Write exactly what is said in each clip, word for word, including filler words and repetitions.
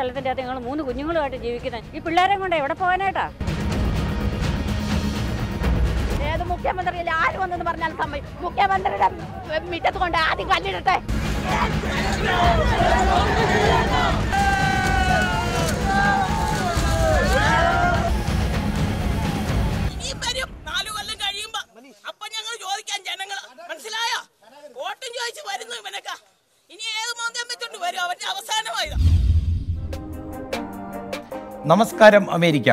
സ്ഥലത്തിന്റെ അകത്ത് ഞങ്ങൾ മൂന്ന് കുഞ്ഞുങ്ങളുമായിട്ട് ജീവിക്കുന്നത്. ഈ പിള്ളേരെ കൊണ്ട് എവിടെ പോകാനായിട്ടാ? ഏത് മുഖ്യമന്ത്രിയിൽ ആര് വന്നെന്ന് പറഞ്ഞാൽ മുഖ്യമന്ത്രിയുടെ മിറ്റത്ത് കൊണ്ട് ആദ്യം കല്ലിടട്ടെ. നമസ്കാരം അമേരിക്ക.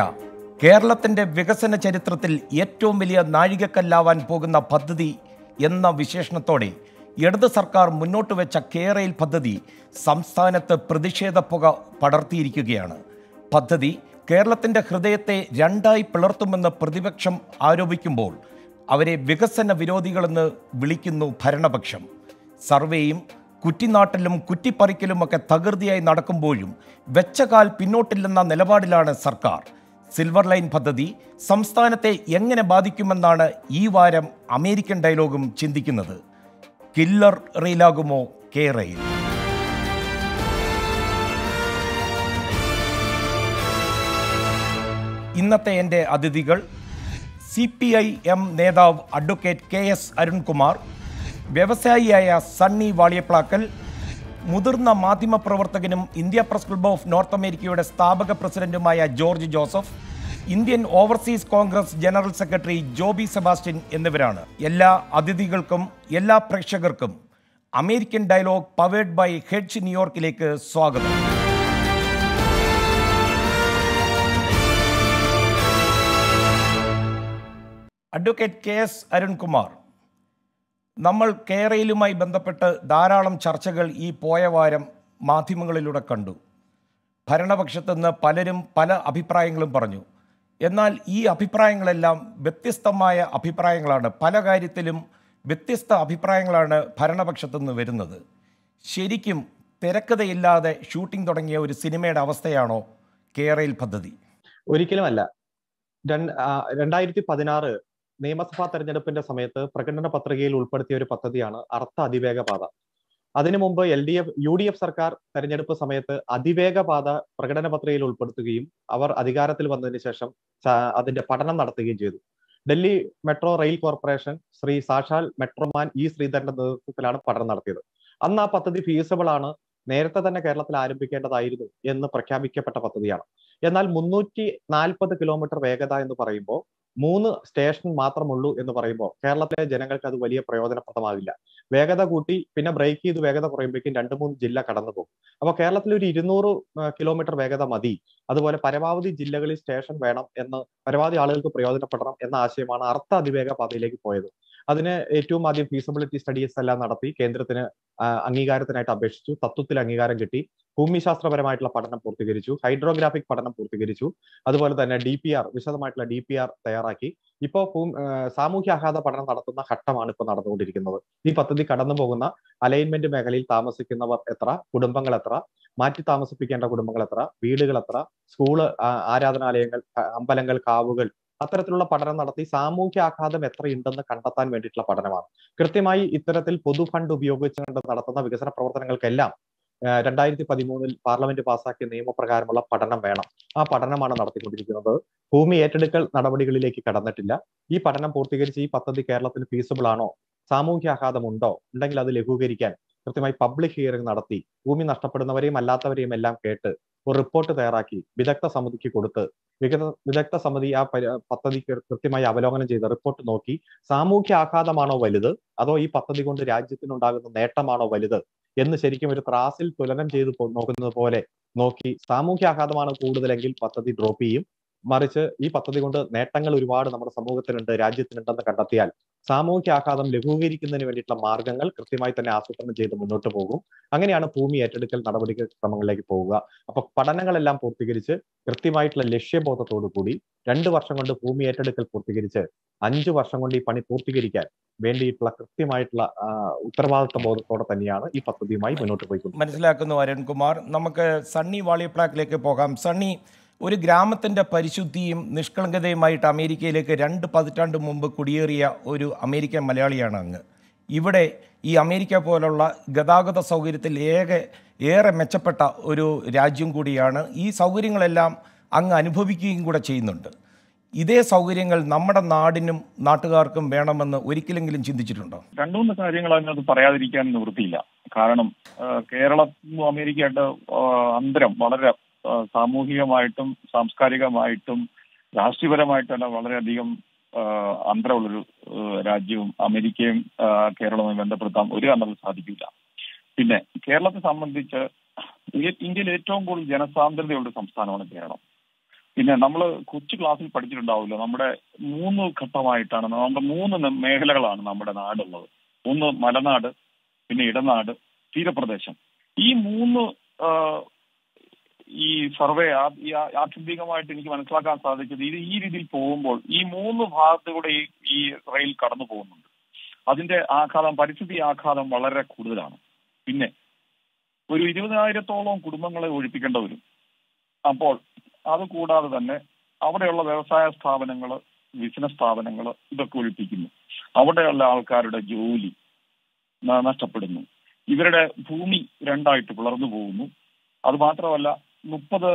കേരളത്തിൻ്റെ വികസന ചരിത്രത്തിൽ ഏറ്റവും വലിയ നാഴികക്കല്ലാവാൻ പോകുന്ന പദ്ധതി എന്ന വിശേഷണത്തോടെ ഇടത് സർക്കാർ മുന്നോട്ട് വെച്ച കെ-റെയിൽ പദ്ധതി സംസ്ഥാനത്ത് പ്രതിഷേധ പുക പടർത്തിയിരിക്കുകയാണ്. പദ്ധതി കേരളത്തിൻ്റെ ഹൃദയത്തെ രണ്ടായി പിളർത്തുമെന്ന് പ്രതിപക്ഷം ആരോപിക്കുമ്പോൾ അവരെ വികസന വിരോധികളെന്ന് വിളിക്കുന്നു ഭരണപക്ഷം. സർവേയും കുറ്റിനാട്ടിലും കുറ്റിപ്പറിക്കലുമൊക്കെ തകൃതിയായി നടക്കുമ്പോഴും വെച്ചകാൽ പിന്നോട്ടില്ലെന്ന നിലപാടിലാണ് സർക്കാർ. സിൽവർ ലൈൻ പദ്ധതി സംസ്ഥാനത്തെ എങ്ങനെ ബാധിക്കുമെന്നാണ് ഈ വാരം അമേരിക്കൻ ഡയലോഗും ചിന്തിക്കുന്നത്. കില്ലർ റെയിലാകുമോ കെ റെയിൽ? ഇന്നത്തെ എൻ്റെ അതിഥികൾ സി പി ഐ എം നേതാവ് അഡ്വക്കേറ്റ് കെ എസ് അരുൺകുമാർ, വ്യവസായിയായ സണ്ണി വാളിയപ്ലാക്കൽ, മുതിർന്ന മാധ്യമപ്രവർത്തകനും India press club of north അമേരിക്കയുടെ സ്ഥാപക പ്രസിഡന്റുമായ George Joseph, Indian overseas Congress general secretary Joby Sebastian എന്നിവരാണ്. എല്ലാ അതിഥികൾക്കും എല്ലാ പ്രേക്ഷകർക്കും American dialogue powered by hedge ന്യൂയോർക്കിലേക്ക് സ്വാഗതം. അഡ്വക്കേറ്റ് കെ എസ് അരുൺകുമാർ, നമ്മൾ കെ-റെയിലുമായി ബന്ധപ്പെട്ട് ധാരാളം ചർച്ചകൾ ഈ പോയ വാരം മാധ്യമങ്ങളിലൂടെ കണ്ടു. ഭരണപക്ഷത്തു നിന്ന് പലരും പല അഭിപ്രായങ്ങളും പറഞ്ഞു. എന്നാൽ ഈ അഭിപ്രായങ്ങളെല്ലാം വ്യത്യസ്തമായ അഭിപ്രായങ്ങളാണ്. പല കാര്യത്തിലും വ്യത്യസ്ത അഭിപ്രായങ്ങളാണ് ഭരണപക്ഷത്തു നിന്ന് വരുന്നത്. ശരിക്കും തിരക്കഥയില്ലാതെ ഷൂട്ടിംഗ് തുടങ്ങിയ ഒരു സിനിമയുടെ അവസ്ഥയാണോ കെ-റെയിൽ പദ്ധതി? ഒരിക്കലുമല്ല. രണ്ടായിരത്തി പതിനാറ് നിയമസഭാ തെരഞ്ഞെടുപ്പിന്റെ സമയത്ത് പ്രകടന പത്രികയിൽ ഉൾപ്പെടുത്തിയ ഒരു പദ്ധതിയാണ് അർത്ഥ അതിവേഗ പാത. അതിനു മുമ്പ് L D F U D F സർക്കാർ തെരഞ്ഞെടുപ്പ് സമയത്ത് അതിവേഗ പാത പ്രകടന പത്രികയിൽ ഉൾപ്പെടുത്തുകയും അവർ അധികാരത്തിൽ വന്നതിന് ശേഷം അതിന്റെ പഠനം നടത്തുകയും ചെയ്തു. Delhi metro rail corporation Shri സാക്ഷാൽ മെട്രോമാൻ ഇ ശ്രീധരന്റെ നേതൃത്വത്തിലാണ് പഠനം നടത്തിയത്. അന്ന് ആ പദ്ധതി ഫീസിബിൾ ആണ്, നേരത്തെ തന്നെ കേരളത്തിൽ ആരംഭിക്കേണ്ടതായിരുന്നു എന്ന് പ്രഖ്യാപിക്കപ്പെട്ട പദ്ധതിയാണ്. എന്നാൽ മുന്നൂറ്റി നാൽപ്പത് കിലോമീറ്റർ വേഗത എന്ന് പറയുമ്പോൾ മൂന്ന് സ്റ്റേഷൻ മാത്രമുള്ളൂ എന്ന് പറയുമ്പോൾ കേരളത്തിലെ ജനങ്ങൾക്ക് അത് വലിയ പ്രയോജനപ്രദമാവില്ല. വേഗത കൂട്ടി പിന്നെ ബ്രേക്ക് ചെയ്ത് വേഗത കുറയുമ്പോഴേക്കും രണ്ട് മൂന്ന് ജില്ല കടന്നു പോകും. അപ്പോൾ കേരളത്തിൽ ഒരു ഇരുന്നൂറ് കിലോമീറ്റർ വേഗത മതി, അതുപോലെ പരമാവധി ജില്ലകളിൽ സ്റ്റേഷൻ വേണം എന്ന്, പരമാവധി ആളുകൾക്ക് പ്രയോജനപ്പെടണം എന്ന ആശയമാണ് അർത്ഥ അതിവേഗ പാതയിലേക്ക് പോയത്. അതിന് ഏറ്റവും ആദ്യം ഫീസിബിലിറ്റി സ്റ്റഡീസ് എല്ലാം നടത്തി കേന്ദ്രത്തിന് അംഗീകാരത്തിനായിട്ട് അപേക്ഷിച്ചു. തത്വത്തിൽ അംഗീകാരം കിട്ടി. ഭൂമിശാസ്ത്രപരമായിട്ടുള്ള പഠനം പൂർത്തീകരിച്ചു. ഹൈഡ്രോഗ്രാഫിക് പഠനം പൂർത്തീകരിച്ചു. അതുപോലെ തന്നെ ഡി പി ആർ വിശദമായിട്ടുള്ള ഡി പി ആർ തയ്യാറാക്കി. ഇപ്പോൾ സാമൂഹ്യ ആഘാത പഠനം നടത്തുന്ന ഘട്ടമാണ് ഇപ്പോൾ നടന്നുകൊണ്ടിരിക്കുന്നത്. ഈ പദ്ധതി കടന്നു പോകുന്ന അലൈൻമെന്റ് മേഖലയിൽ താമസിക്കുന്നവർ എത്ര, കുടുംബങ്ങൾ എത്ര, മാറ്റി താമസിപ്പിക്കേണ്ട കുടുംബങ്ങൾ എത്ര, വീടുകൾ എത്ര, സ്കൂള്, ആരാധനാലയങ്ങൾ, അമ്പലങ്ങൾ, കാവുകൾ, അത്തരത്തിലുള്ള പഠനം നടത്തി സാമൂഹ്യ ആഘാതം എത്രയുണ്ടെന്ന് കണ്ടെത്താൻ വേണ്ടിയിട്ടുള്ള പഠനമാണ്. കൃത്യമായി ഇത്തരത്തിൽ പൊതു ഫണ്ട് ഉപയോഗിച്ചുകൊണ്ട് നടത്തുന്ന വികസന പ്രവർത്തനങ്ങൾക്കെല്ലാം രണ്ടായിരത്തി പതിമൂന്നിൽ പാർലമെന്റ് പാസാക്കിയ നിയമപ്രകാരമുള്ള പഠനം വേണം. ആ പഠനമാണ് നടത്തിക്കൊണ്ടിരിക്കുന്നത്. ഭൂമി ഏറ്റെടുക്കൽ നടപടികളിലേക്ക് കടന്നിട്ടില്ല. ഈ പഠനം പൂർത്തീകരിച്ച് ഈ പദ്ധതി കേരളത്തിൽ ഫീസിബിൾ ആണോ, സാമൂഹ്യ ആഘാതം ഉണ്ടോ, ഉണ്ടെങ്കിൽ അത് ലഘൂകരിക്കാൻ കൃത്യമായി പബ്ലിക് ഹിയറിംഗ് നടത്തി ഭൂമി നഷ്ടപ്പെടുന്നവരെയും അല്ലാത്തവരെയും എല്ലാം കേട്ട് ഒരു റിപ്പോർട്ട് തയ്യാറാക്കി വിദഗ്ധ സമിതിക്ക് കൊടുത്ത് വിദഗ്ധ സമിതി ആ പദ്ധതി കൃത്യമായി അവലോകനം ചെയ്ത് റിപ്പോർട്ട് നോക്കി സാമൂഹ്യ ആഘാതമാണോ വലുത് അതോ ഈ പദ്ധതി കൊണ്ട് രാജ്യത്തിനുണ്ടാകുന്ന നേട്ടമാണോ വലുത് എന്ന് ശരിക്കും ഒരു ത്രാസിൽ തുലനം ചെയ്ത് നോക്കുന്നത് പോലെ നോക്കി സാമൂഹ്യ ആഘാതമാണ് കൂടുതലെങ്കിൽ പദ്ധതി ഡ്രോപ്പ് ചെയ്യും. മറിച്ച് ഈ പദ്ധതി കൊണ്ട് നേട്ടങ്ങൾ ഒരുപാട് നമ്മുടെ സമൂഹത്തിനുണ്ട്, രാജ്യത്തിനുണ്ടെന്ന് കണ്ടെത്തിയാൽ സാമൂഹ്യ ആഘാതം ലഘൂകരിക്കുന്നതിന് വേണ്ടിയിട്ടുള്ള മാർഗങ്ങൾ കൃത്യമായി തന്നെ ആസൂത്രണം ചെയ്ത് മുന്നോട്ട് പോകും. അങ്ങനെയാണ് ഭൂമി ഏറ്റെടുക്കൽ നടപടി ക്രമങ്ങളിലേക്ക് പോവുക. അപ്പൊ പഠനങ്ങളെല്ലാം പൂർത്തീകരിച്ച് കൃത്യമായിട്ടുള്ള ലക്ഷ്യബോധത്തോടു കൂടി രണ്ടു വർഷം കൊണ്ട് ഭൂമി ഏറ്റെടുക്കൽ പൂർത്തീകരിച്ച് അഞ്ചു വർഷം കൊണ്ട് ഈ പണി പൂർത്തീകരിക്കാൻ വേണ്ടിയിട്ടുള്ള കൃത്യമായിട്ടുള്ള ഉത്തരവാദിത്വ ബോധത്തോടെ തന്നെയാണ് ഈ പദ്ധതിയുമായി മുന്നോട്ട് പോയിക്കൊണ്ടിരിക്കുന്നത്. മനസ്സിലാക്കുന്നു അരുൺകുമാർ. നമുക്ക് സണ്ണി വാളിയപ്ലാക്കിലേക്ക് പോകാം. സണ്ണി, ഒരു ഗ്രാമത്തിൻ്റെ പരിശുദ്ധിയും നിഷ്കളങ്കതയുമായിട്ട് അമേരിക്കയിലേക്ക് രണ്ട് പതിറ്റാണ്ട് മുമ്പ് കുടിയേറിയ ഒരു അമേരിക്കൻ മലയാളിയാണ് അങ്ങ്. ഇവിടെ ഈ അമേരിക്ക പോലുള്ള ഗതാഗത സൗകര്യത്തിൽ ഏറെ ഏറെ മെച്ചപ്പെട്ട ഒരു രാജ്യം കൂടിയാണ്. ഈ സൗകര്യങ്ങളെല്ലാം അങ്ങ് അനുഭവിക്കുകയും കൂടെ ചെയ്യുന്നുണ്ട്. ഇതേ സൗകര്യങ്ങൾ നമ്മുടെ നാടിനും നാട്ടുകാർക്കും വേണമെന്ന് ഒരിക്കലെങ്കിലും ചിന്തിച്ചിട്ടുണ്ടോ? രണ്ടു മൂന്ന് കാര്യങ്ങൾ അതിനകത്ത് പറയാതിരിക്കാൻ നിവൃത്തിയില്ല. കാരണം കേരളത്തിനും അമേരിക്കയായിട്ട് അന്തരം വളരെ സാമൂഹികമായിട്ടും സാംസ്കാരികമായിട്ടും രാഷ്ട്രീയപരമായിട്ടും വളരെയധികം അന്തരമുള്ളൊരു രാജ്യവും അമേരിക്കയും കേരളവുമായി ബന്ധപ്പെടുത്താൻ ഒരു കാരണത്തിൽ സാധിക്കില്ല. പിന്നെ കേരളത്തെ സംബന്ധിച്ച് ഇന്ത്യയിൽ ഏറ്റവും കൂടുതൽ ജനസാന്ദ്രതയുള്ള സംസ്ഥാനമാണ് കേരളം. പിന്നെ നമ്മൾ കൊച്ചു ക്ലാസ്സിൽ പഠിച്ചിട്ടുണ്ടാവില്ല, നമ്മുടെ മൂന്ന് ഘട്ടമായിട്ടാണ് നമ്മുടെ മൂന്ന് മേഖലകളാണ് നമ്മുടെ നാടുള്ളത്. ഒന്ന് മലനാട്, പിന്നെ ഇടനാട്, തീരപ്രദേശം. ഈ മൂന്ന് ഈ സർവേ ആത്യന്തികമായിട്ട് എനിക്ക് മനസ്സിലാക്കാൻ സാധിച്ചത് ഇത് ഈ രീതിയിൽ പോകുമ്പോൾ ഈ മൂന്ന് ഭാഗത്തുകൂടെ ഈ റെയിൽ കടന്നു പോകുന്നുണ്ട്. അതിന്റെ ആഘാതം, പരിസ്ഥിതി ആഘാതം വളരെ കൂടുതലാണ്. പിന്നെ ഒരു ഇരുപതിനായിരത്തോളം കുടുംബങ്ങളെ ഒഴിപ്പിക്കേണ്ട വരും. അപ്പോൾ അതുകൂടാതെ തന്നെ അവിടെയുള്ള വ്യവസായ സ്ഥാപനങ്ങൾ, ബിസിനസ് സ്ഥാപനങ്ങൾ ഇതൊക്കെ ഒഴിപ്പിക്കുന്നു. അവിടെയുള്ള ആൾക്കാരുടെ ജോലി നഷ്ടപ്പെടുന്നു. ഇവരുടെ ഭൂമി രണ്ടായിട്ട് പിളർന്നു പോകുന്നു. അത് മാത്രമല്ല, മുപ്പത്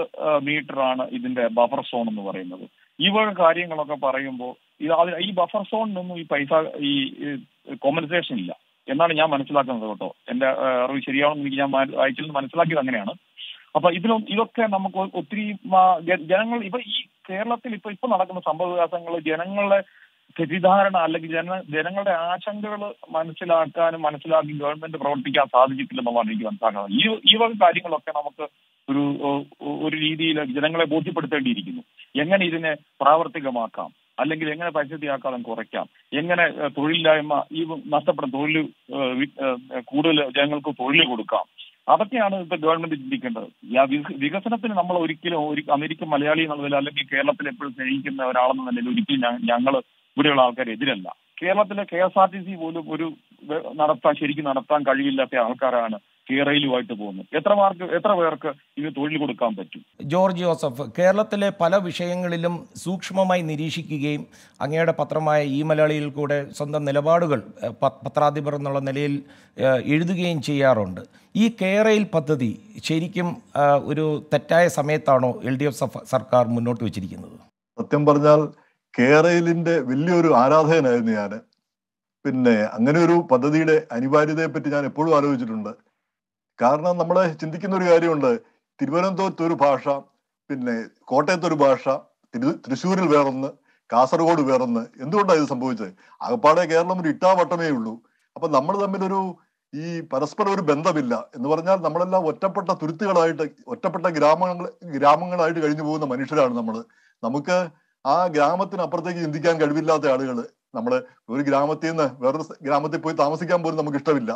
മീറ്ററാണ് ഇതിന്റെ ബഫർ സോൺ എന്ന് പറയുന്നത്. ഈ വക കാര്യങ്ങളൊക്കെ പറയുമ്പോൾ ഇത് ഈ ബഫർ സോണിനൊന്നും ഈ പൈസ ഈ കോമ്പൻസേഷൻ ഇല്ല എന്നാണ് ഞാൻ മനസ്സിലാക്കുന്നത് കേട്ടോ. എന്റെ അറിവ് ശരിയാണെന്ന് എനിക്ക് ഞാൻ അയച്ചിൽ നിന്ന് മനസ്സിലാക്കിയത് അങ്ങനെയാണ്. അപ്പൊ ഇതിലും ഇതൊക്കെ നമുക്ക് ഒത്തിരി ജനങ്ങൾ ഇപ്പൊ ഈ കേരളത്തിൽ ഇപ്പൊ ഇപ്പൊ നടക്കുന്ന സംഭവ വികാസങ്ങൾ ജനങ്ങളുടെ തെറ്റിദ്ധാരണ അല്ലെങ്കിൽ ജന ജനങ്ങളുടെ ആശങ്കകൾ മനസ്സിലാക്കാനും മനസ്സിലാക്കി ഗവൺമെന്റ് പ്രവർത്തിക്കാൻ സാധിച്ചിട്ടില്ലെന്നുള്ളതാണ് എനിക്ക് മനസ്സിലാക്കുന്നത്. ഈ ഈ വക കാര്യങ്ങളൊക്കെ നമുക്ക് ഒരു ഒരു രീതിയിൽ ജനങ്ങളെ ബോധ്യപ്പെടുത്തേണ്ടിയിരിക്കുന്നു. എങ്ങനെ ഇതിനെ പ്രാവർത്തികമാക്കാം, അല്ലെങ്കിൽ എങ്ങനെ പരിസ്ഥിതി ആഘാതം കുറയ്ക്കാം, എങ്ങനെ തൊഴിലില്ലായ്മ ഈ നഷ്ടപ്പെടുന്ന തൊഴിൽ കൂടുതൽ ജനങ്ങൾക്ക് തൊഴിൽ കൊടുക്കാം, അതൊക്കെയാണ് ഇപ്പൊ ഗവൺമെന്റ് ചിന്തിക്കേണ്ടത്. വികസനത്തിന് നമ്മൾ ഒരിക്കലും ഒരു അമേരിക്കൻ മലയാളി എന്നുള്ള നില അല്ലെങ്കിൽ കേരളത്തിൽ എപ്പോഴും സ്നേഹിക്കുന്ന ഒരാളെന്ന നിലയിൽ ഒരിക്കലും ഞങ്ങൾ ഇവിടെയുള്ള ആൾക്കാർ എതിരല്ല. കേരളത്തിലെ K S R T C പോലും ഒരു നടത്താൻ ശരിക്കും നടത്താൻ കഴിയില്ലാത്ത ആൾക്കാരാണ് കെ റെയിലുമായിട്ട് പോകുന്നത്. എത്ര മാർക്ക് എത്ര പേർക്ക് ഇത് തൊഴിൽ കൊടുക്കാൻ പറ്റും? ജോർജ് ജോസഫ്, കേരളത്തിലെ പല വിഷയങ്ങളിലും സൂക്ഷ്മമായി നിരീക്ഷിക്കുകയും അങ്ങയുടെ പത്രമായ ഈ മലയാളിയിൽ കൂടെ സ്വന്തം നിലപാടുകൾ പത്രാധിപർ എന്നുള്ള നിലയിൽ എഴുതുകയും ചെയ്യാറുണ്ട്. ഈ കെ റെയിൽ പദ്ധതി ശരിക്കും ഒരു തെറ്റായ സമയത്താണോ എൽ ഡി എഫ് സർക്കാർ മുന്നോട്ട് വെച്ചിരിക്കുന്നത്? സത്യം പറഞ്ഞാൽ കെ റെയിലിന്റെ വലിയൊരു ആരാധകനായിരുന്നു ഞാൻ. പിന്നെ അങ്ങനെ ഒരു പദ്ധതിയുടെ അനിവാര്യതയെപ്പറ്റി ഞാൻ എപ്പോഴും ആലോചിച്ചിട്ടുണ്ട്. കാരണം നമ്മൾ ചിന്തിക്കുന്ന ഒരു കാര്യമുണ്ട്, തിരുവനന്തപുരത്ത് ഒരു ഭാഷ, പിന്നെ കോട്ടയത്ത് ഒരു ഭാഷ, തിരു തൃശ്ശൂരിൽ വേറൊന്ന്, കാസർഗോഡ് വേറൊന്ന്. എന്തുകൊണ്ടാണ് ഇത് സംഭവിച്ചത്? അകപ്പാടെ കേരളം ഒരു ഇട്ടാവട്ടമേ ഉള്ളൂ. അപ്പൊ നമ്മൾ തമ്മിലൊരു ഈ പരസ്പരം ഒരു ബന്ധമില്ല എന്ന് പറഞ്ഞാൽ നമ്മളെല്ലാം ഒറ്റപ്പെട്ട തുരുത്തുകളായിട്ട്, ഒറ്റപ്പെട്ട ഗ്രാമങ്ങൾ ഗ്രാമങ്ങളായിട്ട് കഴിഞ്ഞു പോകുന്ന മനുഷ്യരാണ് നമ്മൾ. നമുക്ക് ആ ഗ്രാമത്തിനപ്പുറത്തേക്ക് ചിന്തിക്കാൻ കഴിവില്ലാത്ത ആളുകൾ. നമ്മൾ ഒരു ഗ്രാമത്തിൽ നിന്ന് വേറൊരു ഗ്രാമത്തിൽ പോയി താമസിക്കാൻ പോലും നമുക്ക് ഇഷ്ടമില്ല,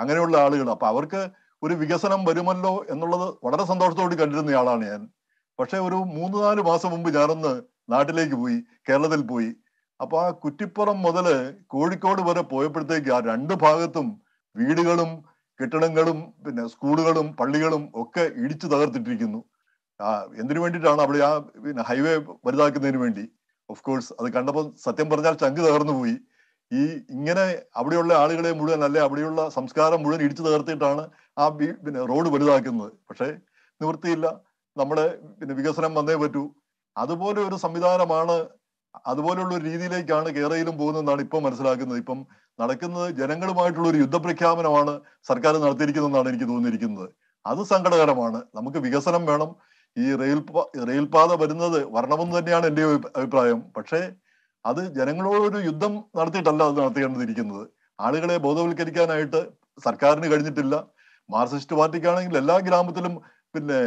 അങ്ങനെയുള്ള ആളുകൾ. അപ്പൊ അവർക്ക് ഒരു വികസനം വരുമല്ലോ എന്നുള്ളത് വളരെ സന്തോഷത്തോട് കണ്ടിരുന്ന ആളാണ് ഞാൻ. പക്ഷെ ഒരു മൂന്ന് നാല് മാസം മുമ്പ് ഞാനൊന്ന് നാട്ടിലേക്ക് പോയി, കേരളത്തിൽ പോയി. അപ്പൊ ആ കുറ്റിപ്പുറം മുതല് കോഴിക്കോട് വരെ പോയപ്പോഴത്തേക്ക് ആ രണ്ട് ഭാഗത്തും വീടുകളും കെട്ടിടങ്ങളും പിന്നെ സ്കൂളുകളും പള്ളികളും ഒക്കെ ഇടിച്ചു തകർത്തിട്ടിരിക്കുന്നു. ആ എന്തിനു വേണ്ടിയിട്ടാണ് അവിടെ ആ പിന്നെ ഹൈവേ വലുതാക്കുന്നതിന് വേണ്ടി. ഓഫ് കോഴ്സ് അത് കണ്ടപ്പോൾ സത്യം പറഞ്ഞാൽ ചങ്ക് തകർന്നു പോയി. ഈ ഇങ്ങനെ അവിടെയുള്ള ആളുകളെ മുഴുവൻ, അല്ലെ അവിടെയുള്ള സംസ്കാരം മുഴുവൻ ഇടിച്ചു തകർത്തിട്ടാണ് ആ പിന്നെ റോഡ് വലുതാക്കുന്നത്. പക്ഷേ നിവൃത്തിയില്ല, നമ്മുടെ പിന്നെ വികസനം വന്നേ പറ്റൂ. അതുപോലെ ഒരു സംവിധാനമാണ്, അതുപോലെയുള്ള ഒരു രീതിയിലേക്കാണ് കേരളയിലും പോകുന്നതെന്നാണ് ഇപ്പം മനസ്സിലാക്കുന്നത്. ഇപ്പം നടക്കുന്നത് ജനങ്ങളുമായിട്ടുള്ള ഒരു യുദ്ധപ്രഖ്യാപനമാണ് സർക്കാർ നടത്തിയിരിക്കുന്നതെന്നാണ് എനിക്ക് തോന്നിയിരിക്കുന്നത്. അത് സങ്കടകരമാണ്. നമുക്ക് വികസനം വേണം, ഈ റെയിൽ റെയിൽപാത വരുന്നത് വരണമെന്ന് തന്നെയാണ് എൻ്റെ അഭിപ്രായം. പക്ഷേ അത് ജനങ്ങളോടൊരു യുദ്ധം നടത്തിയിട്ടല്ല അത് നടത്തേണ്ടിയിരിക്കുന്നത്. ആളുകളെ ബോധവൽക്കരിക്കാനായിട്ട് സർക്കാരിന് കഴിഞ്ഞിട്ടില്ല. മാർക്സിസ്റ്റ് പാർട്ടിക്കാണെങ്കിൽ എല്ലാ ഗ്രാമത്തിലും പിന്നെ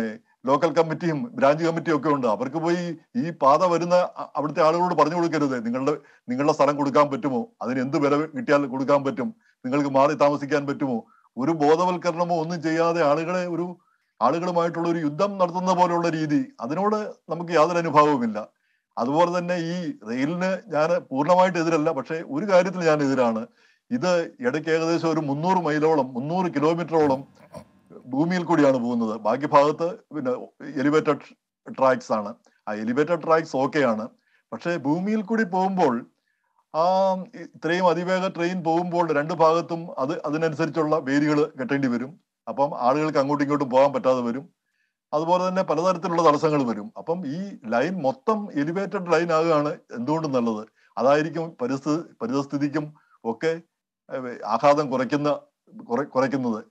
ലോക്കൽ കമ്മിറ്റിയും ബ്രാഞ്ച് കമ്മിറ്റിയും ഒക്കെ ഉണ്ട്. അവർക്ക് പോയി ഈ പാത വരുന്ന അവിടുത്തെ ആളുകളോട് പറഞ്ഞു കൊടുക്കരുത്, നിങ്ങളുടെ നിങ്ങളുടെ സ്ഥലം കൊടുക്കാൻ പറ്റുമോ, അതിന് എന്ത് വില കിട്ടിയാൽ കൊടുക്കാൻ പറ്റും, നിങ്ങൾക്ക് മാറി താമസിക്കാൻ പറ്റുമോ. ഒരു ബോധവൽക്കരണമോ ഒന്നും ചെയ്യാതെ ആളുകളെ ഒരു ആളുകളുമായിട്ടുള്ള ഒരു യുദ്ധം നടത്തുന്ന പോലെയുള്ള രീതി, അതിനോട് നമുക്ക് യാതൊരു അനുഭാവവുമില്ല. അതുപോലെ തന്നെ ഈ റെയിലിന് ഞാൻ പൂർണ്ണമായിട്ട് എതിരല്ല, പക്ഷേ ഒരു കാര്യത്തിൽ ഞാൻ എതിരാണ്. ഇത് ഇടയ്ക്ക് ഏകദേശം ഒരു മുന്നൂറ് മൈലോളം മുന്നൂറ് കിലോമീറ്ററോളം ഭൂമിയിൽ കൂടിയാണ് പോകുന്നത്. ബാക്കി ഭാഗത്ത് പിന്നെ എലിവേറ്റഡ് ട്രാക്സ് ആണ്. ആ എലിവേറ്റഡ് ട്രാക്സ് ഓക്കെയാണ്, പക്ഷേ ഭൂമിയിൽ കൂടി പോകുമ്പോൾ Um, train Adivega train boom board and Pagatum, other than Sertola, variable Catendivum, upon Ariel Kangutingo to Bomb Patavarium, other than a Palatilla Sangalvarium, upon E. Line Motum, elevated line Agana, and don't another. Alaricum, Paristicum, okay, Akadan Korakina, Korakina.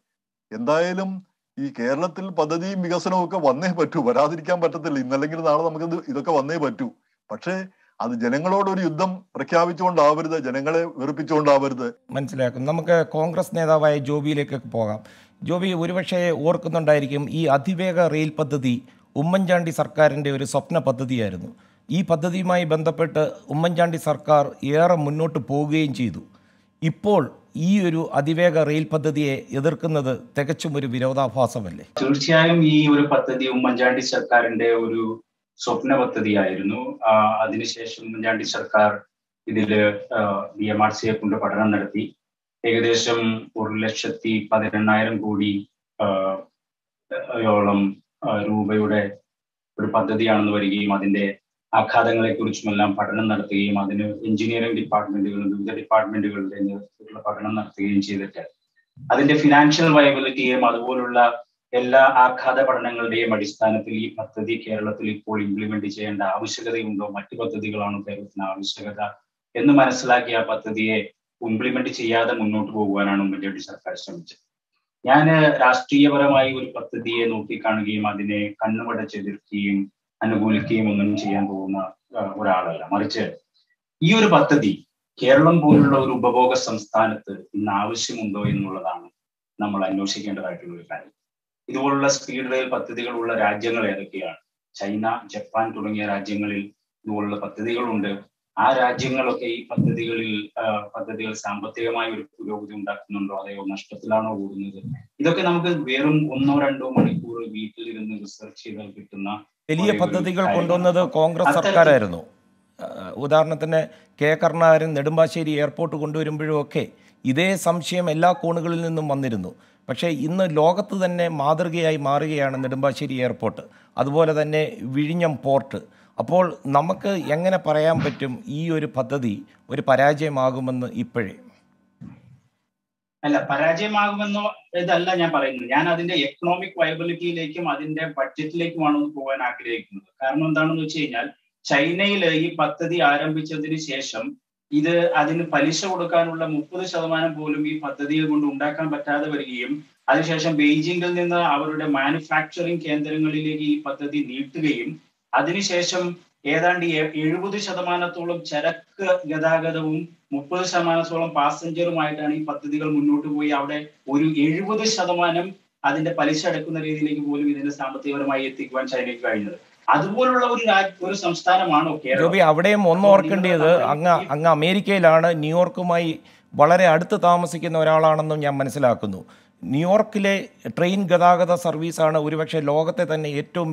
Endailum, E. Kerala till Padadi, Mikasanoka, one neighbor two, but Azikam Patel in the Langan, Idoka, one neighbor two. Pache. That's the Jenangalod Yudam, Rakavichon Davar, the Jenangale, Verpichon Davar. Mansilak, Namaka, Congress Neda by Joby Lake Poga. Joby Urivache work on Dirikim, E. Adivega Rail Padadi, Oommen Chandy Sarkar and every Sopna Padadi. E. Padadi my Bandapet, Oommen Chandy Sarkar, Yara Muno to Poge in Chidu. Ipol, E. Adivega Rail Padadi, Yadurkana, Tekachumuri Viroda Fasavale. Turcham, E. Uripatadi, Oommen Chandy Sarkar and Deuru. Sopna Batadi, I don't know, Administration Manjandi Sarkar, the M R C Punta Padanarati, Egadesham, Urleshati, Padaran Iron Gudi, Yolam, Rubayude, Padadi Anvari, Madinde, Akadan like Urchmalam, Padanarati, Madin, Engineering Department, the Department of Padanarati, and the financial viability, Madhurla. Ella Akada Padangal Day, Madistanathili, Patadi, Kerala, Tilipol, implementation, and Avishagarindo, Matipathigalon of now, Vishagada, in the Manaslakia Patadi, implementation, the Munotu, one and Major Disarfasam. Yana Rasti Avaramai will Patadi, Noki Kangi, Madine, Kanamata Chedirki, and a Guliki, Munchi and Guna, Urala, Mariche. Yur Patadi, Kerala Bulo, Rubaboga Samstan, Navishimundo in Muladan, Namala, no second right to reply. This is speed rail Pathigal China, Japan, Tulunga Rajangal, Nola Pathigal under Arajangal, Pathigal, Pathigal Sampathema, Pudum Dakun, Roda, Nastatilano, Udun. Idokanamka, Verum, Unor and Domanipur, we live in the research. Elia Pathigal Kondona, the Congress of Carreno Udarnatane, Kakarna, and Nedumbashi Airport to Kundurimbi, okay. Ide some shame Ella Konagal in the Mandirino. But in the Logatu than a Madargay, Margayan and the Dumbashiri Airport, Advola than a Vidinum Port. Apol Namaka, Yangana Parayam Petum, E. Uri Patadi, Uri Paraja Maguman Ipere. Alla Paraja Magumano, Edalana Parayana, then the economic viability like him, Adin, their budget like one of the Kovan Agri. Carnon Dano China, China, Patadi, Aram, which other is Shesham. Either Adin Palisha Udakanula Mupu Salaman Bolumi, Patadil Gundakan Patada Vergim, Adishasham Beijing in the Avaruda manufacturing Kenderingaligi Patadi need to game, Adinishasham Edan Erubu Shadamana Tolum Cherak Gadagadum, Mupu Samana Solom passenger might and Patadical Munutu way out there, Uru Erubu Shadamanum, Adin the Palisha Dakunari within the Samathi or Mayatik one Chinese rider. That's why we have to do some stuff. We have to do America, New York, and New New York, train service, and we have to do train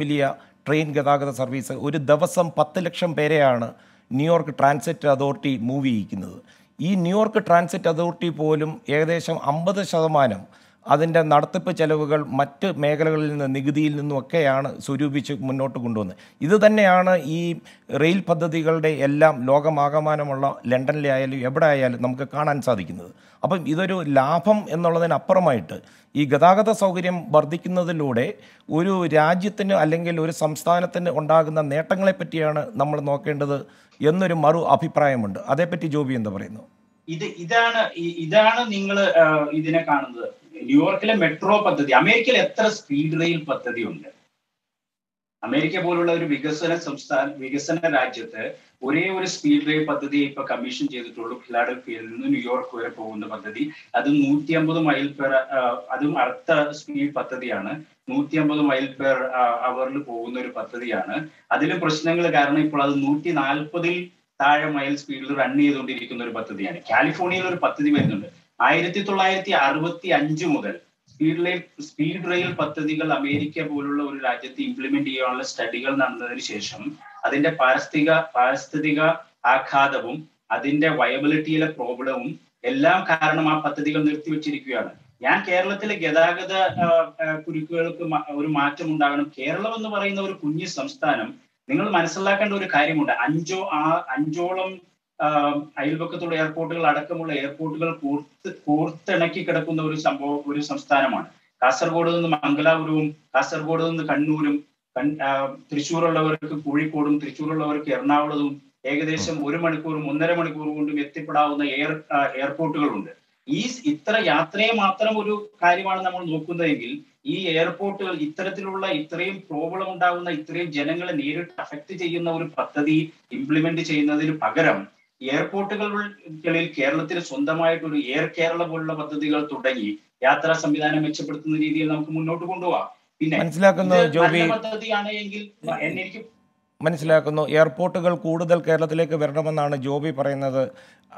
service. We have to New York Transit Authority movie. This New York Transit Authority is fifty percent. അതിന്റെ നടത്തിപ്പ് ചെലവുകൾ മറ്റ് മേഖലകളിൽ നിന്ന് നികുതിയിൽ നിന്നുമൊക്കെയാണ് സ്വരൂപിച്ച് മുന്നോട്ട് കൊണ്ടുവന്നത്. ഇത് തന്നെയാണ് ഈ റെയിൽ പദ്ധതികളുടെ എല്ലാം ലോകമാകമാനമുള്ള ലണ്ടനിലെ ആയാലും എവിടെ ആയാലും നമുക്ക് കാണാൻ സാധിക്കുന്നത്. അപ്പോൾ ഇതൊരു ലാഭം എന്നുള്ളതിനപ്പുറമായിട്ട് ഈ ഗതാഗത സൗകര്യം വർദ്ധിക്കുന്നതിലൂടെ ഒരു രാജ്യത്തിന് അല്ലെങ്കിൽ ഒരു സംസ്ഥാനത്തിന് ഉണ്ടാകുന്ന നേട്ടങ്ങളെ പറ്റിയാണ് നമ്മൾ നോക്കേണ്ടത് എന്നൊരു മറു അഭിപ്രായമുണ്ട്. അതേപ്പറ്റി ജോബി എന്താ പറയുന്നു? ഇത് ഇതാണ് ഇതാണ് നിങ്ങൾ ഇതിനെ കാണുന്നത്. New York metro Patadi, America Etra speed rail Patadium. America Bolo Vigasan and Samstar, Vigasan and Rajate, Ure speed rail Patadi for commission J to look ladder field in New York where Pond the Patadi, Adum Mutiambo the mile per Adum Artha speed Patadiana, Mutiambo the mile per hour Ponder Patadiana, Adil Personal Garni Pala Mutin Alpodil, Tire mile speed Rani Dundikun Patadiana, California or Patadi. nineteen sixty-five മുതൽ speed rail speed rail പദ്ധതികൾ America പോലുള്ള ഒരു രാജ്യത്ത് implement ചെയ്യാനുള്ള സ്റ്റഡികൾ നടന്നതിന് ശേഷം അതിന്റെ പാരിസ്ഥിതിക പാരിസ്ഥിതിക ആഘാതവും അതിന്റെ വയബിലിറ്റിയിലെ പ്രോബ്ലവും എല്ലാം കാരണം ആ പദ്ധതികൾ നിർത്തിവെച്ചിരിക്കുകയാണ്. ഞാൻ കേരളത്തിലെ ഗതാഗത കുരുക്കുകൾക്ക് ഒരു മാറ്റം ഉണ്ടാകണം. കേരളം എന്ന് പറയുന്ന ഒരു കുഞ്ഞു സംസ്ഥാനം നിങ്ങൾ മനസ്സിലാക്കേണ്ട ഒരു കാര്യമുണ്ട്. അഞ്ചോ അഞ്ചോളം അയൽപക്കത്തുള്ള എയർപോർട്ടുകൾ അടക്കമുള്ള എയർപോർട്ടുകൾ കോർത്ത് കോർത്തിണക്കി കിടക്കുന്ന ഒരു സംഭവം ഒരു സംസ്ഥാനമാണ്. കാസർഗോഡ് നിന്ന് മംഗലാപുരവും കാസർഗോഡ് നിന്ന് കണ്ണൂരും തൃശ്ശൂരുള്ളവർക്ക് കോഴിക്കോടും തൃശ്ശൂരുള്ളവർക്ക് എറണാകുളവും ഏകദേശം ഒരു മണിക്കൂറും ഒന്നര മണിക്കൂർ കൊണ്ടും എത്തിപ്പെടാവുന്ന എയർ എയർപോർട്ടുകളുണ്ട്. ഈ ഇത്ര യാത്രയെ മാത്രം ഒരു കാര്യമാണ് നമ്മൾ നോക്കുന്നതെങ്കിൽ ഈ എയർപോർട്ടുകൾ ഇത്തരത്തിലുള്ള ഇത്രയും പ്രോബ്ലം ഉണ്ടാകുന്ന ഇത്രയും ജനങ്ങളെ നേരിട്ട് അഫക്ട് ചെയ്യുന്ന ഒരു പദ്ധതി ഇംപ്ലിമെന്റ് ചെയ്യുന്നതിന് പകരം എയർപോർട്ടുകളിൽ കേരളത്തിന് സ്വന്തമായിട്ടൊരു എയർ കേരള പോലുള്ള പദ്ധതികൾ തുടങ്ങി യാത്രാ സംവിധാനം മെച്ചപ്പെടുത്തുന്ന രീതിയിൽ നമുക്ക് മുന്നോട്ട് കൊണ്ടുപോകാം. പിന്നെ പദ്ധതിയാണ് എങ്കിൽ എനിക്ക് മനസ്സിലാക്കുന്നു എയർപോർട്ടുകൾ കൂടുതൽ കേരളത്തിലേക്ക് വരണമെന്നാണ് ജോബി പറയുന്നത്.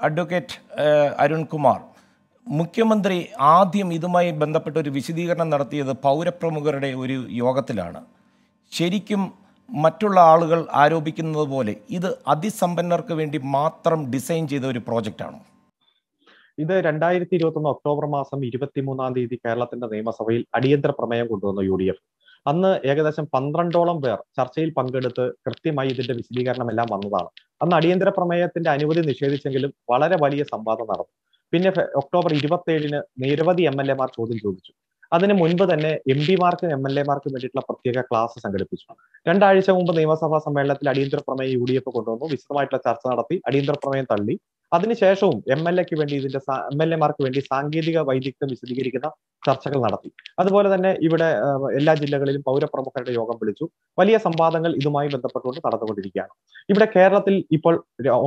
അഡ്വക്കേറ്റ് അരുൺകുമാർ, മുഖ്യമന്ത്രി ആദ്യം ഇതുമായി ബന്ധപ്പെട്ട ഒരു വിശദീകരണം നടത്തിയത് പൗരപ്രമുഖരുടെ ഒരു യോഗത്തിലാണ്. ശരിക്കും മറ്റുള്ള ആളുകൾ ആരോപിക്കുന്നത് പോലെ ഇത് അതിസമ്പന്നർക്ക് വേണ്ടി മാത്രം ഡിസൈൻ ചെയ്ത ഒരു പ്രോജക്റ്റാണോ? ഇത് രണ്ടായിരത്തി ഇരുപത്തി ഒന്ന് ഒക്ടോബർ മാസം ഇരുപത്തി മൂന്നാം തീയതി കേരളത്തിന്റെ നിയമസഭയിൽ അടിയന്തര പ്രമേയം കൊണ്ടുവന്നു യു ഡി എഫ്. അന്ന് ഏകദേശം പന്ത്രണ്ടോളം പേർ ചർച്ചയിൽ പങ്കെടുത്ത് കൃത്യമായി ഇതിന്റെ വിശദീകരണം എല്ലാം വന്നതാണ്. അന്ന് അടിയന്തര പ്രമേയത്തിന്റെ അനുമതി നിഷേധിച്ചെങ്കിലും വളരെ വലിയ സംവാദം നടന്നു. പിന്നെ ഒക്ടോബർ ഇരുപത്തി ഏഴിന് നിരവധി എം എൽ എമാർ ചോദ്യം ചോദിച്ചു. അതിന് മുൻപ് തന്നെ എം പിമാർക്കും എം എൽ എമാർക്കും വേണ്ടിയിട്ടുള്ള പ്രത്യേക ക്ലാസ് സംഘടിപ്പിച്ചു. രണ്ടാഴ്ച മുമ്പ് നിയമസഭാ സമ്മേളനത്തിൽ അടിയന്തര പ്രമേയം യു ഡി എഫ് കൊണ്ടുവന്നു, വിശദമായിട്ടുള്ള ചർച്ച നടത്തി, അടിയന്തര പ്രമേയം തള്ളി. അതിനുശേഷവും എം എൽ എക്ക് വേണ്ടി ഇതിന്റെ എം എൽ എമാർക്ക് വേണ്ടി സാങ്കേതിക വൈദഗ്ധ്യം വിശദീകരിക്കുന്ന ചർച്ചകൾ നടത്തി. അതുപോലെ തന്നെ ഇവിടെ എല്ലാ ജില്ലകളിലും പൗരപ്രമുഖരുടെ യോഗം വിളിച്ചു. വലിയ സംവാദങ്ങൾ ഇതുമായി ബന്ധപ്പെട്ടുകൊണ്ട് നടന്നുകൊണ്ടിരിക്കുകയാണ്. ഇവിടെ കേരളത്തിൽ ഇപ്പോൾ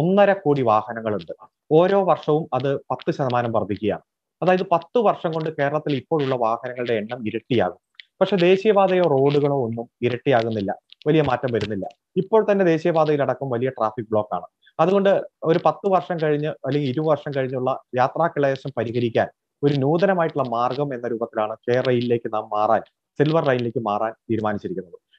ഒന്നര കോടി വാഹനങ്ങളുണ്ട്. ഓരോ വർഷവും അത് പത്ത് ശതമാനം വർദ്ധിക്കുകയാണ്. അതായത് പത്ത് വർഷം കൊണ്ട് കേരളത്തിൽ ഇപ്പോഴുള്ള വാഹനങ്ങളുടെ എണ്ണം ഇരട്ടിയാകും. പക്ഷെ ദേശീയപാതയോ റോഡുകളോ ഒന്നും ഇരട്ടിയാകുന്നില്ല, വലിയ മാറ്റം വരുന്നില്ല. ഇപ്പോൾ തന്നെ ദേശീയപാതയിലടക്കം വലിയ ട്രാഫിക് ബ്ലോക്കാണ്. അതുകൊണ്ട് ഒരു പത്ത് വർഷം കഴിഞ്ഞ് അല്ലെങ്കിൽ ഇരു വർഷം കഴിഞ്ഞുള്ള യാത്രാ ക്ലേശം പരിഹരിക്കാൻ ഒരു നൂതനമായിട്ടുള്ള മാർഗം എന്ന രൂപത്തിലാണ് കെ റെയിലേക്ക് നാം മാറാൻ സിൽവർ ലൈനിലേക്ക് മാറാൻ തീരുമാനിച്ചിരിക്കുന്നത്.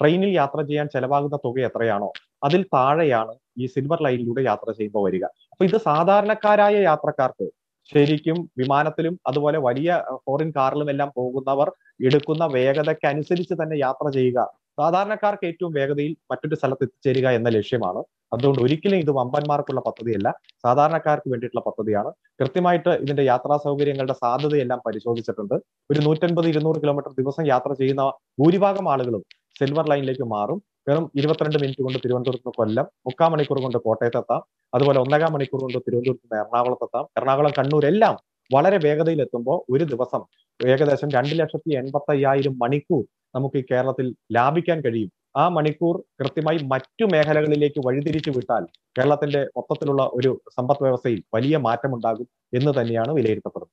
ട്രെയിനിൽ യാത്ര ചെയ്യാൻ ചെലവാകുന്ന തുക എത്രയാണോ അതിൽ താഴെയാണ് ഈ സിൽവർ ലൈനിലൂടെ യാത്ര ചെയ്യുമ്പോൾ വരിക. അപ്പൊ ഇത് സാധാരണക്കാരായ യാത്രക്കാർക്ക് ശരിക്കും വിമാനത്തിലും അതുപോലെ വലിയ ഫോറിൻ കാറിലും എല്ലാം പോകുന്നവർ എടുക്കുന്ന വേഗതയ്ക്കനുസരിച്ച് തന്നെ യാത്ര ചെയ്യുക, സാധാരണക്കാർക്ക് ഏറ്റവും വേഗതയിൽ മറ്റൊരു സ്ഥലത്ത് എത്തിച്ചേരുക എന്ന ലക്ഷ്യമാണ്. അതുകൊണ്ട് ഒരിക്കലും ഇത് വമ്പന്മാർക്കുള്ള പദ്ധതിയല്ല, സാധാരണക്കാർക്ക് വേണ്ടിയിട്ടുള്ള പദ്ധതിയാണ്. കൃത്യമായിട്ട് ഇതിന്റെ യാത്രാ സൗകര്യങ്ങളുടെ സാധ്യതയെല്ലാം പരിശോധിച്ചിട്ടുണ്ട്. ഒരു നൂറ്റൻപത് ഇരുന്നൂറ് കിലോമീറ്റർ ദിവസം യാത്ര ചെയ്യുന്ന ഭൂരിഭാഗം ആളുകളും സിൽവർ ലൈനിലേക്ക് മാറും. വെറും ഇരുപത്തിരണ്ട് മിനിറ്റ് കൊണ്ട് തിരുവനന്തപുരത്ത് കൊല്ലം, മുക്കാൽ മണിക്കൂർ കൊണ്ട് കോട്ടയത്തെത്താം, അതുപോലെ ഒന്നേകാൽ മണിക്കൂർ കൊണ്ട് തിരുവനന്തപുരത്ത് എറണാകുളത്തെത്താം, എറണാകുളം കണ്ണൂർ എല്ലാം വളരെ വേഗതയിലെത്തുമ്പോൾ ഒരു ദിവസം ഏകദേശം രണ്ട് ലക്ഷത്തി എൺപത്തി അയ്യായിരം മണിക്കൂർ നമുക്ക് ഈ കേരളത്തിൽ ലാഭിക്കാൻ കഴിയും. ആ മണിക്കൂർ കൃത്യമായി മറ്റു മേഖലകളിലേക്ക് വഴിതിരിച്ചു വിട്ടാൽ കേരളത്തിന്റെ മൊത്തത്തിലുള്ള ഒരു സമ്പദ് വ്യവസ്ഥയിൽ വലിയ മാറ്റമുണ്ടാകും എന്ന് തന്നെയാണ് വിലയിരുത്തപ്പെടുന്നത്.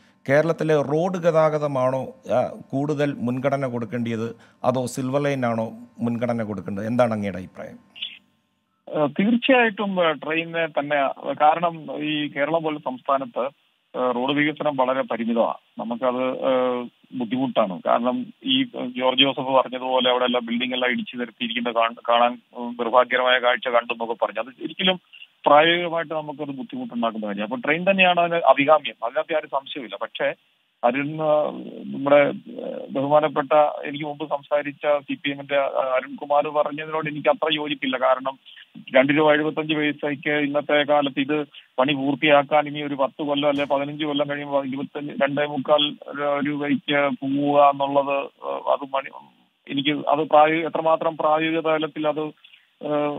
കേരളത്തിലെ റോഡ് ഗതാഗതമാണോ കൂടുതൽ മുൻഗണന കൊടുക്കേണ്ടത്, അതോ സിൽവർ ലൈനാണോ മുൻഗണന കൊടുക്കേണ്ടത്? എന്താണ് അങ്ങയുടെ അഭിപ്രായം? തീർച്ചയായിട്ടും ട്രെയിനിനെ തന്നെ. കാരണം ഈ കേരളം പോലുള്ള സംസ്ഥാനത്ത് റോഡ് വികസനം വളരെ പരിമിതമാണ്. നമുക്കത് ബുദ്ധിമുട്ടാണ്. കാരണം ഈ ജോർജ് ജോസഫ് പറഞ്ഞതുപോലെ അവിടെ എല്ലാം ബിൽഡിംഗ് എല്ലാം ഇടിച്ചു നിരത്തിയിരിക്കുന്ന കാണാൻ നിർഭാഗ്യകരമായ കാഴ്ച കണ്ടെന്നൊക്കെ പറഞ്ഞു. അത് ഒരിക്കലും പ്രായോഗികമായിട്ട് നമുക്കത് ബുദ്ധിമുട്ടുണ്ടാക്കുന്ന കാര്യം. അപ്പൊ ട്രെയിൻ തന്നെയാണ് അതിന് അഭികാമ്യം, അതിനകത്ത് ആരും സംശയമില്ല. പക്ഷേ അരുൺ, നമ്മുടെ ബഹുമാനപ്പെട്ട എനിക്ക് മുമ്പ് സംസാരിച്ച സി പി എമ്മിന്റെ അരുൺകുമാർ പറഞ്ഞതിനോട് എനിക്ക് അത്ര യോജിപ്പില്ല. കാരണം രണ്ട് രൂപ എഴുപത്തഞ്ച് പൈസയ്ക്ക് ഇന്നത്തെ കാലത്ത് ഇത് പണി പൂർത്തിയാക്കാൻ ഇനി ഒരു പത്ത് കൊല്ലം അല്ലെ പതിനഞ്ച് കൊല്ലം കഴിയുമ്പോൾ ഇരുപത്തഞ്ച് രണ്ടേ മുക്കാൽ രൂപയ്ക്ക് പോവുക എന്നുള്ളത് അത് പണി എനിക്ക് അത് പ്രായോഗിക എത്രമാത്രം പ്രായോഗിക തലത്തിൽ അത്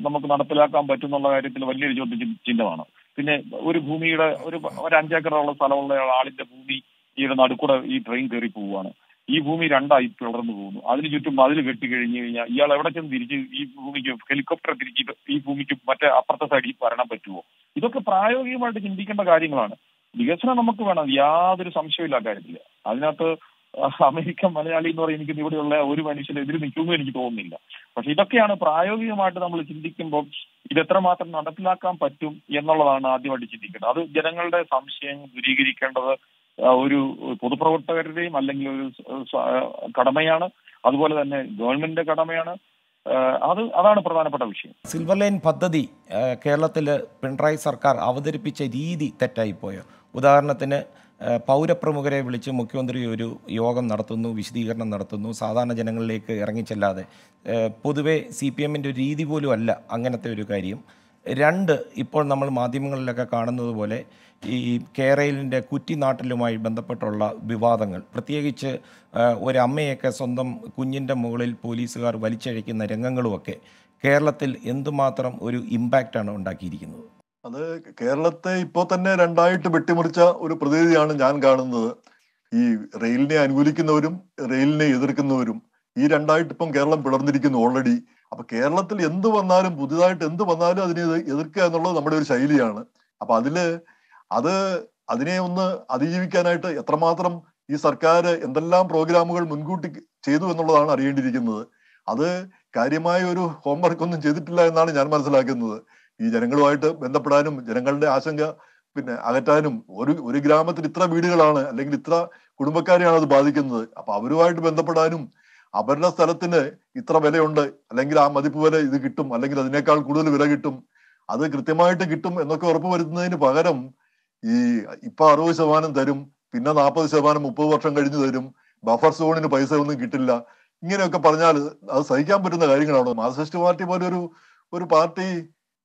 നമുക്ക് നടപ്പിലാക്കാൻ പറ്റുന്നുള്ള കാര്യത്തിൽ വലിയൊരു ചോദ്യചിഹ്നമാണ്. പിന്നെ ഒരു ഭൂമിയുടെ ഒരു ഒരു അഞ്ചേക്കറുള്ള സ്ഥലമുള്ള ആളിന്റെ ഭൂമി ഈ നടുക്കൂടെ ഈ ട്രെയിൻ കയറി പോവുകയാണ്. ഈ ഭൂമി രണ്ടായി തുടർന്നു പോകുന്നു. അതിന് ചുറ്റും മതിൽ കെട്ടി കഴിഞ്ഞു കഴിഞ്ഞാൽ ഇയാൾ എവിടെ ചെന്ന് തിരിച്ച് ഈ ഭൂമിക്ക് ഹെലികോപ്റ്റർ തിരിച്ച് ഈ ഭൂമിക്ക് മറ്റേ അപ്പുറത്തെ സൈഡിൽ വരണം പറ്റുമോ? ഇതൊക്കെ പ്രായോഗികമായിട്ട് ചിന്തിക്കേണ്ട കാര്യങ്ങളാണ്. വികസനം നമുക്ക് വേണം, യാതൊരു സംശയമില്ല കാര്യത്തില്ല. അതിനകത്ത് അമേരിക്കൻ മലയാളി എന്ന് പറയുന്നത് എനിക്ക് ഇവിടെയുള്ള ഒരു മനുഷ്യന് എതിര് നിൽക്കുമെന്ന് എനിക്ക് തോന്നുന്നില്ല. പക്ഷെ ഇതൊക്കെയാണ് പ്രായോഗികമായിട്ട് നമ്മൾ ചിന്തിക്കുമ്പോൾ ഇതെത്രമാത്രം നടപ്പിലാക്കാൻ പറ്റും എന്നുള്ളതാണ് ആദ്യമായിട്ട് ചിന്തിക്കേണ്ടത്. അത് ജനങ്ങളുടെ സംശയം ദൂരീകരിക്കേണ്ടത് ഒരു പൊതുപ്രവർത്തകരുടെയും അല്ലെങ്കിൽ ഒരു കടമയാണ്, അതുപോലെ തന്നെ ഗവൺമെന്റിന്റെ കടമയാണ്. അത് അതാണ് പ്രധാനപ്പെട്ട വിഷയം. സിൽവർ ലൈൻ പദ്ധതി കേരളത്തില് പിണറായി സർക്കാർ അവതരിപ്പിച്ച രീതി തെറ്റായിപ്പോയോ? ഉദാഹരണത്തിന് പൗരപ്രമുഖരെ വിളിച്ച് മുഖ്യമന്ത്രി ഒരു യോഗം നടത്തുന്നു, വിശദീകരണം നടത്തുന്നു, സാധാരണ ജനങ്ങളിലേക്ക് ഇറങ്ങിച്ചെല്ലാതെ. പൊതുവെ സി പി എമ്മിൻ്റെ ഒരു രീതി പോലും അല്ല അങ്ങനത്തെ ഒരു കാര്യം. രണ്ട്, ഇപ്പോൾ നമ്മൾ മാധ്യമങ്ങളിലൊക്കെ കാണുന്നത് പോലെ ഈ കെ-റെയിലിൻ്റെ കുറ്റിനാട്ടലുമായി ബന്ധപ്പെട്ടുള്ള വിവാദങ്ങൾ, പ്രത്യേകിച്ച് ഒരമ്മയൊക്കെ സ്വന്തം കുഞ്ഞിൻ്റെ മുകളിൽ പോലീസുകാർ വലിച്ചഴിക്കുന്ന രംഗങ്ങളുമൊക്കെ കേരളത്തിൽ എന്തുമാത്രം ഒരു ഇമ്പാക്റ്റാണ് ഉണ്ടാക്കിയിരിക്കുന്നത്? അത് കേരളത്തെ ഇപ്പോൾ തന്നെ രണ്ടായിട്ട് വെട്ടിമുറിച്ച ഒരു പ്രതിനിധിയാണ് ഞാൻ കാണുന്നത്. ഈ റെയിലിനെ അനുകൂലിക്കുന്നവരും റെയിലിനെ എതിർക്കുന്നവരും, ഈ രണ്ടായിട്ട് ഇപ്പം കേരളം പിളർന്നിരിക്കുന്നു ഓൾറെഡി. അപ്പൊ കേരളത്തിൽ എന്ത് വന്നാലും പുതിയതായിട്ട് എന്ത് വന്നാലും അതിനെ എതിർക്കുക എന്നുള്ളത് നമ്മുടെ ഒരു ശൈലിയാണ്. അപ്പൊ അതില് അത് അതിനെ ഒന്ന് അതിജീവിക്കാനായിട്ട് എത്രമാത്രം ഈ സർക്കാർ എന്തെല്ലാം പ്രോഗ്രാമുകൾ മുൻകൂട്ടി ചെയ്തു എന്നുള്ളതാണ് അറിയേണ്ടിയിരിക്കുന്നത്. അത് കാര്യമായ ഒരു ഹോംവർക്ക് ഒന്നും ചെയ്തിട്ടില്ല എന്നാണ് ഞാൻ മനസ്സിലാക്കുന്നത്. ഈ ജനങ്ങളുമായിട്ട് ബന്ധപ്പെടാനും ജനങ്ങളുടെ ആശങ്ക പിന്നെ അകറ്റാനും, ഒരു ഒരു ഗ്രാമത്തിൽ ഇത്ര വീടുകളാണ് അല്ലെങ്കിൽ ഇത്ര കുടുംബക്കാരെയാണ് അത് ബാധിക്കുന്നത്, അപ്പൊ അവരുമായിട്ട് ബന്ധപ്പെടാനും അവരുടെ സ്ഥലത്തിന് ഇത്ര വിലയുണ്ട് അല്ലെങ്കിൽ ആ മതിപ്പ് വില ഇത് കിട്ടും അല്ലെങ്കിൽ അതിനേക്കാൾ കൂടുതൽ വില കിട്ടും, അത് കൃത്യമായിട്ട് കിട്ടും എന്നൊക്കെ ഉറപ്പുവരുത്തുന്നതിന് പകരം ഈ ഇപ്പൊ അറുപത് ശതമാനം തരും, പിന്നെ നാൽപ്പത് ശതമാനം മുപ്പത് വർഷം കഴിഞ്ഞ് തരും, ബഫർ സോണിന് പൈസ ഒന്നും കിട്ടില്ല, ഇങ്ങനെയൊക്കെ പറഞ്ഞാൽ അത് സഹിക്കാൻ പറ്റുന്ന കാര്യങ്ങളാണോ? മാർക്സിസ്റ്റ് പാർട്ടി പോലൊരു ഒരു പാർട്ടി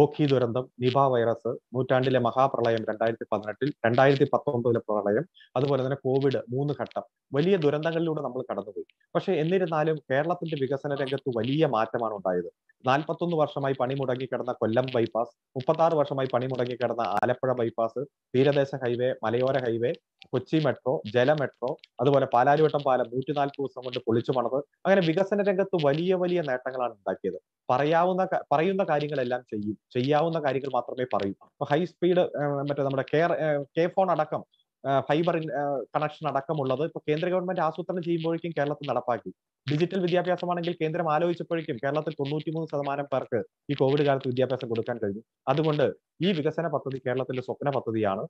ഓഖി ദുരന്തം, നിപ വൈറസ്, നൂറ്റാണ്ടിലെ മഹാപ്രളയം രണ്ടായിരത്തി പതിനെട്ടിൽ, രണ്ടായിരത്തി പത്തൊമ്പതിലെ പ്രളയം, അതുപോലെ തന്നെ കോവിഡ് മൂന്ന് ഘട്ടം, വലിയ ദുരന്തങ്ങളിലൂടെ നമ്മൾ കടന്നുപോയി. പക്ഷെ എന്നിരുന്നാലും കേരളത്തിന്റെ വികസന രംഗത്ത് വലിയ മാറ്റമാണ് ഉണ്ടായത്. നാൽപ്പത്തൊന്ന് വർഷമായി പണിമുടങ്ങി കിടന്ന കൊല്ലം ബൈപ്പാസ്, മുപ്പത്താറ് വർഷമായി പണിമുടങ്ങി കിടന്ന ആലപ്പുഴ ബൈപ്പാസ്, തീരദേശ ഹൈവേ, മലയോര ഹൈവേ, കൊച്ചി മെട്രോ, ജല മെട്രോ, അതുപോലെ പാലാരിവട്ടം പാലം നൂറ്റി നാൽപ്പത് ദിവസം കൊണ്ട് പൊളിച്ചു പണത്. അങ്ങനെ വികസന രംഗത്ത് വലിയ വലിയ നേട്ടങ്ങളാണ് ഉണ്ടാക്കിയത്. പറയാവുന്ന പറയുന്ന കാര്യങ്ങളെല്ലാം ചെയ്യും, ചെയ്യാവുന്ന കാര്യങ്ങൾ മാത്രമേ പറയൂ. ഇപ്പൊ ഹൈസ്പീഡ് മറ്റേ നമ്മുടെ കെയർ കെ ഫോൺ അടക്കം ഫൈബർ കണക്ഷൻ അടക്കമുള്ളത് ഇപ്പൊ കേന്ദ്ര ഗവൺമെന്റ് ആസൂത്രണം ചെയ്യുമ്പോഴേക്കും കേരളത്തിൽ നടപ്പാക്കി. ഡിജിറ്റൽ വിദ്യാഭ്യാസമാണെങ്കിൽ കേന്ദ്രം ആലോചിച്ചപ്പോഴേക്കും കേരളത്തിൽ തൊണ്ണൂറ്റിമൂന്ന് ശതമാനം പേർക്ക് ഈ കോവിഡ് കാലത്ത് വിദ്യാഭ്യാസം കൊടുക്കാൻ കഴിഞ്ഞു. അതുകൊണ്ട് ഈ വികസന പദ്ധതി കേരളത്തിലെ സ്വപ്ന പദ്ധതിയാണ്.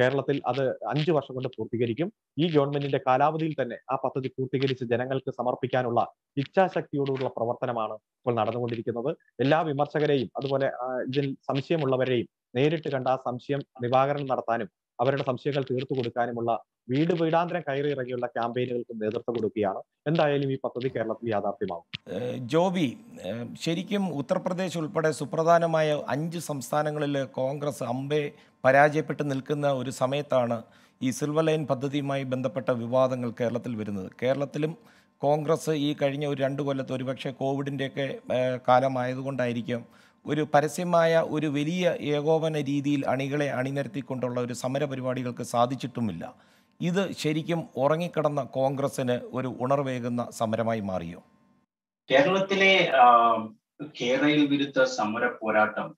കേരളത്തിൽ അത് അഞ്ചു വർഷം കൊണ്ട് പൂർത്തീകരിക്കും. ഈ ഗവൺമെന്റിന്റെ കാലാവധിയിൽ തന്നെ ആ പദ്ധതി പൂർത്തീകരിച്ച് ജനങ്ങൾക്ക് സമർപ്പിക്കാനുള്ള ഇച്ഛാശക്തിയോടുള്ള പ്രവർത്തനമാണ് ഇപ്പോൾ നടന്നുകൊണ്ടിരിക്കുന്നത്. എല്ലാ വിമർശകരെയും അതുപോലെ ഇതിൽ സംശയമുള്ളവരെയും നേരിട്ട് കണ്ട ആ സംശയം നിവാരണം നടത്താനും അവരുടെ സംശയങ്ങൾ തീർത്തു കൊടുക്കാനുമുള്ള വീട് വീടാന്തരം കയറി ഇറങ്ങിയുള്ള ക്യാമ്പയിനുകൾക്ക് നേതൃത്വം കൊടുക്കുകയാണ്. എന്തായാലും ഈ പദ്ധതി കേരളത്തിൽ യാഥാർത്ഥ്യമാകും. ജോബി, ശരിക്കും ഉത്തർപ്രദേശ് ഉൾപ്പെടെ സുപ്രധാനമായ അഞ്ച് സംസ്ഥാനങ്ങളിൽ കോൺഗ്രസ് അമ്പെ പരാജയപ്പെട്ട് നിൽക്കുന്ന ഒരു സമയത്താണ് ഈ സിൽവർ ലൈൻ പദ്ധതിയുമായി ബന്ധപ്പെട്ട വിവാദങ്ങൾ കേരളത്തിൽ വരുന്നത്. കേരളത്തിലും കോൺഗ്രസ് ഈ കഴിഞ്ഞ ഒരു രണ്ട് കൊല്ലത്ത് ഒരുപക്ഷെ കോവിഡിൻ്റെയൊക്കെ കാലമായതുകൊണ്ടായിരിക്കും ഒരു പരസ്യമായ ഒരു വലിയ ഏകോപന രീതിയിൽ അണികളെ അണിനിരത്തിക്കൊണ്ടുള്ള ഒരു സമര പരിപാടികൾക്ക് സാധിച്ചിട്ടുമില്ല. ഇത് ശരിക്കും ഉറങ്ങിക്കിടന്ന കോൺഗ്രസിന് ഒരു ഉണർവേകുന്ന സമരമായി മാറിയോ? കേരളത്തിലെ കെ-റെയിൽ വിരുദ്ധ സമര പോരാട്ടം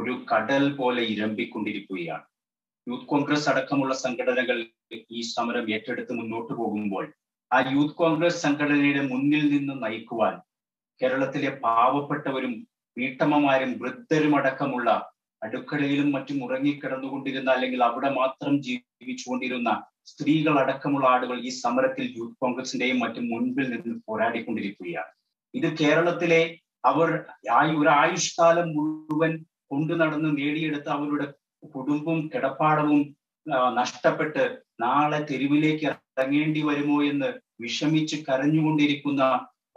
ഒരു കടൽ പോലെ ഇരമ്പിക്കൊണ്ടിരിക്കുകയാണ്. യൂത്ത് കോൺഗ്രസ് അടക്കമുള്ള സംഘടനകൾ ഈ സമരം ഏറ്റെടുത്ത് മുന്നോട്ട് പോകുമ്പോൾ ആ യൂത്ത് കോൺഗ്രസ് സംഘടനയുടെ മുന്നിൽ നിന്ന് നയിക്കുവാൻ കേരളത്തിലെ പാവപ്പെട്ടവരും വീട്ടമ്മമാരും വൃദ്ധരും അടക്കമുള്ള അടുക്കളയിലും മറ്റും ഉറങ്ങിക്കിടന്നുകൊണ്ടിരുന്ന അല്ലെങ്കിൽ അവിടെ മാത്രം ജീവിച്ചുകൊണ്ടിരുന്ന സ്ത്രീകൾ അടക്കമുള്ള ആളുകൾ ഈ സമരത്തിൽ യൂത്ത് കോൺഗ്രസിന്റെയും മറ്റും മുൻപിൽ നിന്ന് പോരാടിക്കൊണ്ടിരിക്കുകയാണ്. ഇത് കേരളത്തിലെ അവർ ഒരു ആയുഷ്കാലം മുഴുവൻ കൊണ്ടു നടന്ന് നേടിയെടുത്ത അവരുടെ കുടുംബവും കിടപ്പാടവും നഷ്ടപ്പെട്ട് നാളെ തെരുവിലേക്ക് ഇറങ്ങേണ്ടി വരുമോ എന്ന് വിഷമിച്ച് കരഞ്ഞുകൊണ്ടിരിക്കുന്ന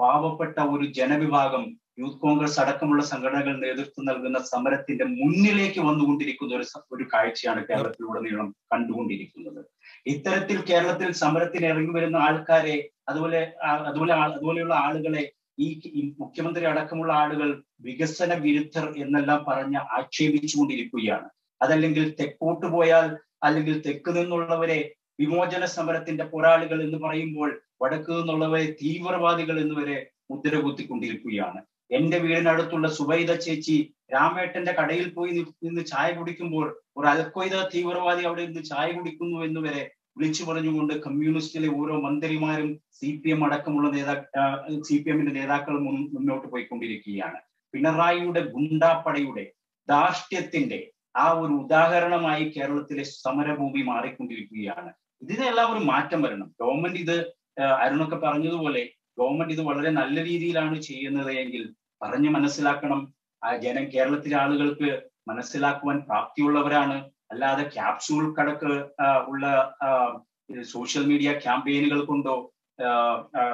പാവപ്പെട്ട ഒരു ജനവിഭാഗം Youth Congress Sadakamula Sanganagan Nedutuna Samarat in the Munileki one Dundikudur Kaichiana Kerala and Dundikunder. Iteratil Keralatil Samaratin everywhere in the Alkare, Adula Adula Adula Algale, E. Mukimandri Adakamula Adagal, Vigasana Virithar in the La Parana, Achevich Mundikuyan. Other lingual take Portuboyal, Allegal take Kunulavare, Vimojana Samarat in the Poraligal in the Marine World, Vadakunulavare, Thiever Vadigal in the Vere, Udderabutikundirikuyan. End the Viranatula Subaida Chechi, Ramet and the Kadil Pui in the Chai Budikumur, or Alcoida, Tivaravadi out in the Chai Budikum in the Vere, Richimunda, Communist Uro, Mandari Marim, C P M Adakamula, C P M in the Nedakal Notopoikumirikiana. Pinarayude, Gunda Padayude, Dashtetinde, our Udaharanamai Keralatil Samara movie Marikumirikiana. This is a love of Matamaranum. Government is the Arunoka Paranjuvole. Government is the one and already Lanu Chi and the Angel, Paranya Manasilakanum, again and Keralatil Manasilakuan, Praktiulavarana, Allah the capsule Kadaka, Ula social media campaign Kundo,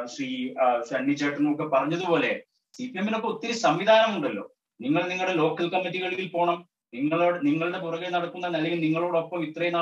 Sri Sandy Chatunuka Paranjuvole, C P M Samida Mudalo, Ningal Ningal local committee will ponum, Ningal Ningal the Burgan Nakuna, Ningal of Vitrain,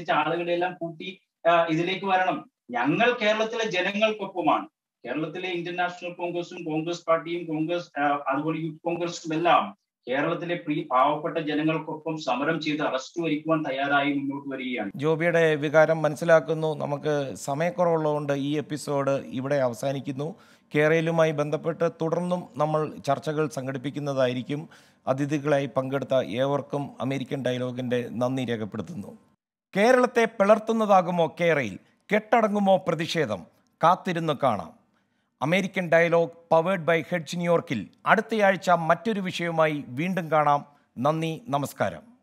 Proti, Alagadel, Putti, Isilakuanum, Yangal Keralatil, General Kopuman. Keralathile International Congressum, Congress Partyum, Congress, Advocate Youth Congress, Bellam, Keralathile pre Pavapetta Janangalkkoppam Samaram Cheythu Arrestu Varikkuvan Tayarayi Munnottu Variyanu. Jobiyude Vikaram Manasilaakkunnu, Namakku Samayakurvullodu ee episode Ivide Avasanikkunnu. K-Railumayi Bandhappetta Thudarnnum Nammal Charchakal Sanghadippikkunnatayirikkum. Athitikalayi Pankeda Evarkkum American Dialogue-inde Nanni Rekhappedutthunnu. Kerathe Pilarthunnathaakumo K-Rail, Kettadangumo Pratishedham, Kathirunnu Kaanam. American Dialogue powered by Hedge New Yorkil. Aduthayazhcha mattoru vishayumayi veendum kaanam. Nanni, namaskaram.